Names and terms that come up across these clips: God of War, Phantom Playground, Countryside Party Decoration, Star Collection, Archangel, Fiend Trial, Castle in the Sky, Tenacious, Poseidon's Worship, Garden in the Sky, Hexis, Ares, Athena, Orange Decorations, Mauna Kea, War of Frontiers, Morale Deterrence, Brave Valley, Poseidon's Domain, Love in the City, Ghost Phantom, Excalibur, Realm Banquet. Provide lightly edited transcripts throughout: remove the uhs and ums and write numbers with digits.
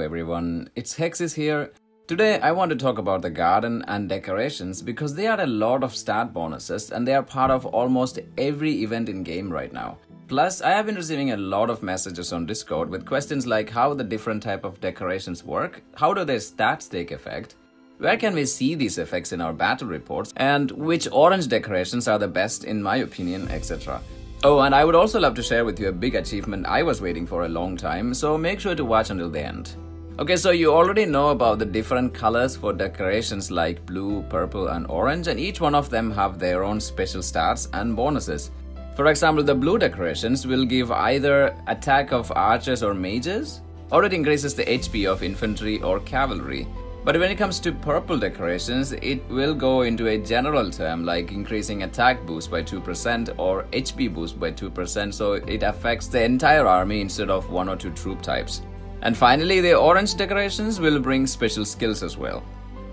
Hello everyone, it's Hexis here. Today I want to talk about the garden and decorations because they are a lot of stat bonuses and they are part of almost every event in game right now. Plus, I have been receiving a lot of messages on Discord with questions like how the different type of decorations work, how do their stats take effect, where can we see these effects in our battle reports, and which orange decorations are the best in my opinion, etc. Oh, and I would also love to share with you a big achievement I was waiting for a long time, so make sure to watch until the end. Okay, so you already know about the different colors for decorations like blue, purple and orange, and each one of them have their own special stats and bonuses. For example, the blue decorations will give either attack of archers or mages, or it increases the HP of infantry or cavalry. But when it comes to purple decorations, it will go into a general term like increasing attack boost by 2% or HP boost by 2%, so it affects the entire army instead of one or two troop types. And finally, the orange decorations will bring special skills as well.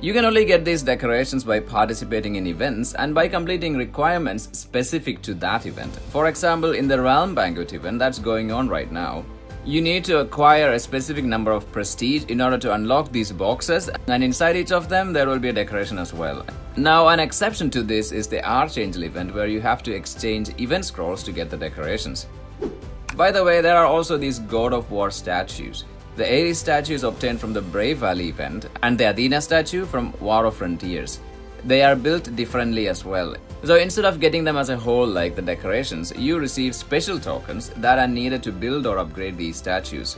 You can only get these decorations by participating in events and by completing requirements specific to that event. For example, in the Realm Banquet event that's going on right now, you need to acquire a specific number of prestige in order to unlock these boxes, and inside each of them there will be a decoration as well. Now, an exception to this is the Archangel event, where you have to exchange event scrolls to get the decorations. By the way, there are also these God of War statues. The Ares statue is obtained from the Brave Valley event, and the Athena statue from War of Frontiers. They are built differently as well. So instead of getting them as a whole like the decorations, you receive special tokens that are needed to build or upgrade these statues.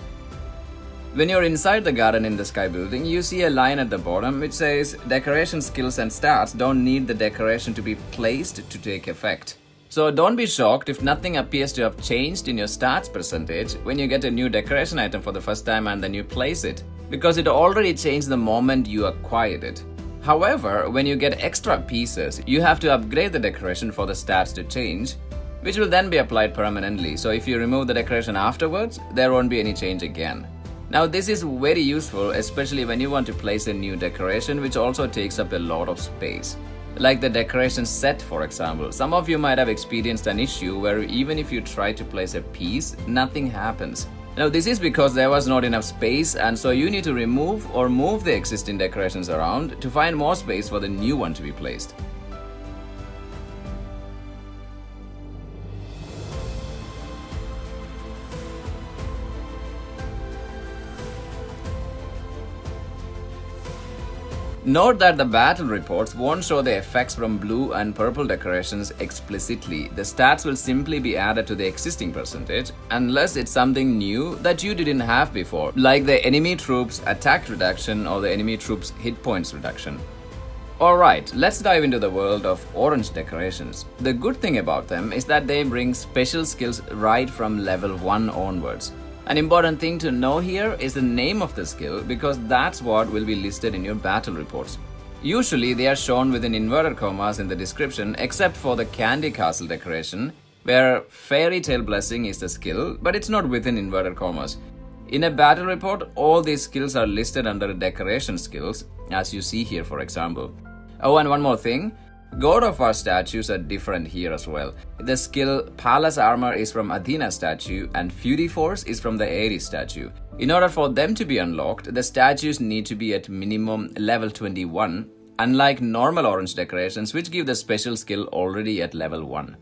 When you're inside the Garden in the Sky building, you see a line at the bottom which says decoration skills and stats don't need the decoration to be placed to take effect. So don't be shocked if nothing appears to have changed in your stats percentage when you get a new decoration item for the first time and then you place it, because it already changed the moment you acquired it. However, when you get extra pieces, you have to upgrade the decoration for the stats to change, which will then be applied permanently. So if you remove the decoration afterwards, there won't be any change again. Now this is very useful, especially when you want to place a new decoration, which also takes up a lot of space. Like the decoration set, for example. Some of you might have experienced an issue where even if you try to place a piece, nothing happens. Now this is because there was not enough space, and so you need to remove or move the existing decorations around to find more space for the new one to be placed. Note that the battle reports won't show the effects from blue and purple decorations explicitly. The stats will simply be added to the existing percentage, unless it's something new that you didn't have before, like the enemy troops attack reduction or the enemy troops hit points reduction. Alright, let's dive into the world of orange decorations. The good thing about them is that they bring special skills right from level 1 onwards. An important thing to know here is the name of the skill, because that's what will be listed in your battle reports. Usually they are shown within inverted commas in the description, except for the Candy Castle decoration, where Fairy Tale Blessing is the skill, but it's not within inverted commas. In a battle report, all these skills are listed under decoration skills, as you see here for example. Oh, and one more thing. God of War statues are different here as well. The skill Palace Armor is from Athena statue and Fury Force is from the Ares statue. In order for them to be unlocked, the statues need to be at minimum level 21, unlike normal orange decorations which give the special skill already at level 1.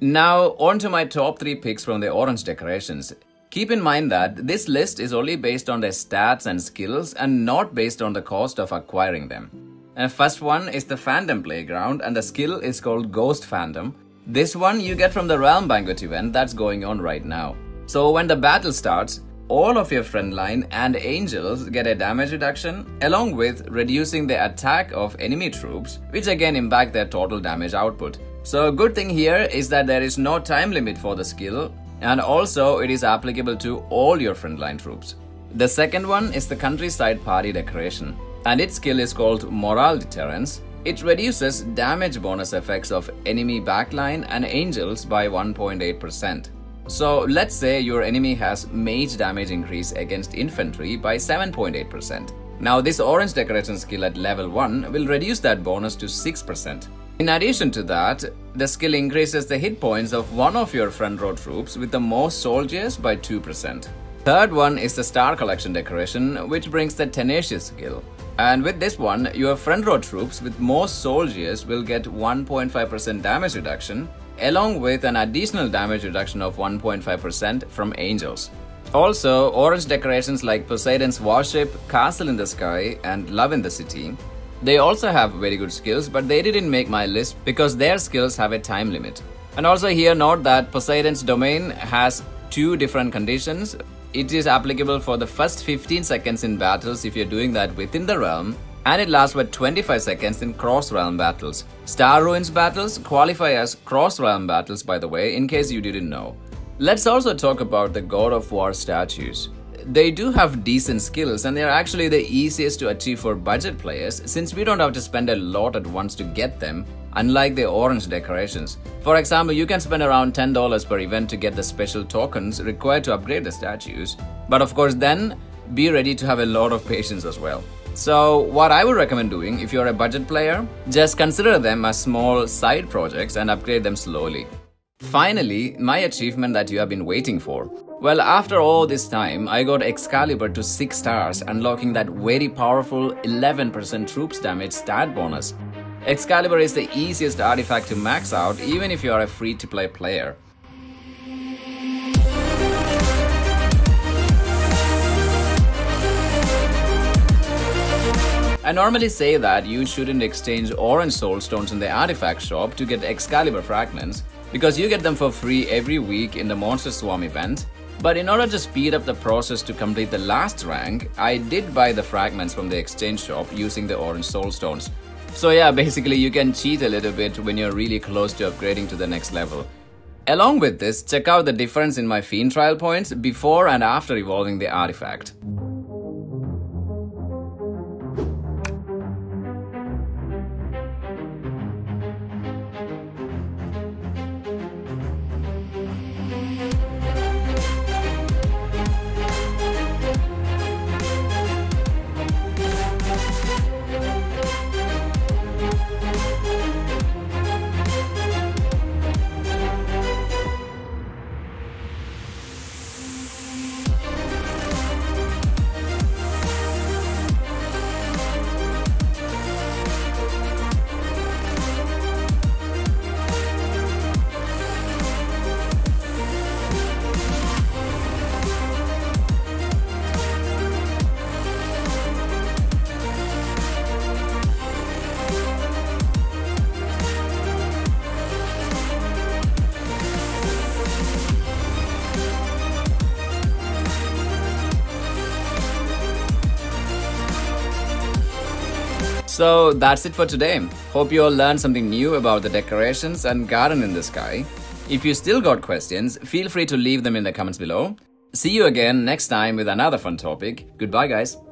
Now on to my top 3 picks from the orange decorations. Keep in mind that this list is only based on their stats and skills and not based on the cost of acquiring them. And first one is the Phantom Playground, and the skill is called Ghost Phantom. This one you get from the Realm Banquet event that's going on right now. So when the battle starts, all of your friendline and angels get a damage reduction, along with reducing the attack of enemy troops, which again impact their total damage output. So a good thing here is that there is no time limit for the skill, and also it is applicable to all your friendline troops. The second one is the Countryside Party Decoration, and its skill is called Morale Deterrence. It reduces damage bonus effects of enemy backline and angels by 1.8%. So let's say your enemy has mage damage increase against infantry by 7.8%. Now this orange decoration skill at level 1 will reduce that bonus to 6%. In addition to that, the skill increases the hit points of one of your front row troops with the most soldiers by 2%. third one is the Star Collection decoration, which brings the Tenacious skill. And with this one, your front row troops with more soldiers will get 1.5% damage reduction, along with an additional damage reduction of 1.5% from angels. Also, orange decorations like Poseidon's Worship, Castle in the Sky, and Love in the City. They also have very good skills, but they didn't make my list because their skills have a time limit. And also here note that Poseidon's Domain has two different conditions. It is applicable for the first 15 seconds in battles if you're doing that within the realm, and it lasts for 25 seconds in cross-realm battles. Star Ruins battles qualify as cross-realm battles, by the way, in case you didn't know. Let's also talk about the God of War statues. They do have decent skills, and they're actually the easiest to achieve for budget players since we don't have to spend a lot at once to get them, unlike the orange decorations. For example, you can spend around $10 per event to get the special tokens required to upgrade the statues, but of course then be ready to have a lot of patience as well. So what I would recommend doing if you're a budget player, just consider them as small side projects and upgrade them slowly. Finally, my achievement that you have been waiting for. Well, after all this time, I got Excalibur to 6 stars, unlocking that very powerful 11% troops damage stat bonus. Excalibur is the easiest artifact to max out, even if you are a free-to-play player. I normally say that you shouldn't exchange orange soul stones in the artifact shop to get Excalibur fragments, because you get them for free every week in the Monster Swarm event. But in order to speed up the process to complete the last rank, I did buy the fragments from the exchange shop using the orange soul stones. So yeah, basically you can cheat a little bit when you're really close to upgrading to the next level. Along with this, check out the difference in my Fiend Trial points before and after evolving the artifact. So that's it for today. Hope you all learned something new about the decorations and garden in the sky. If you still got questions, feel free to leave them in the comments below. See you again next time with another fun topic. Goodbye, guys.